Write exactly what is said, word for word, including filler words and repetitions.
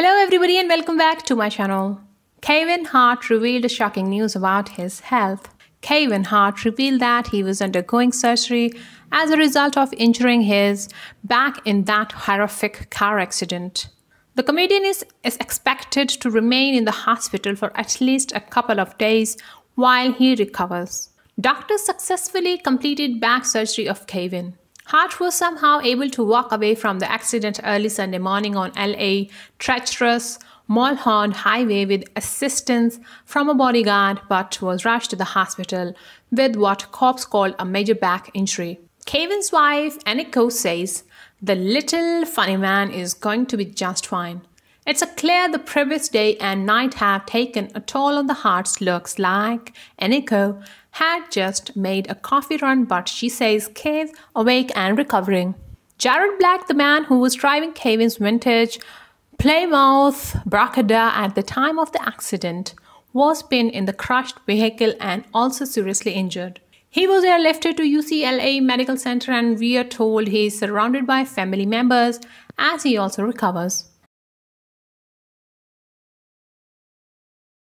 Hello everybody and welcome back to my channel. Kevin Hart revealed shocking news about his health. Kevin Hart revealed that he was undergoing surgery as a result of injuring his back in that horrific car accident. The comedian is, is expected to remain in the hospital for at least a couple of days while he recovers. Doctors successfully completed back surgery of Kevin. Hart was somehow able to walk away from the accident early Sunday morning on L A treacherous Mulholland Highway with assistance from a bodyguard, but was rushed to the hospital with what cops called a major back injury. Kevin's wife, Eniko, says, "The little funny man is going to be just fine. It's clear the previous day and night have taken a toll on the Harts. Looks like Eniko had just made a coffee run, but she says Kev awake and recovering." Jared Black, the man who was driving Kevin's vintage Plymouth Barracuda at the time of the accident, was pinned in the crushed vehicle and also seriously injured. He was airlifted to U C L A Medical Center, and we are told he is surrounded by family members as he also recovers.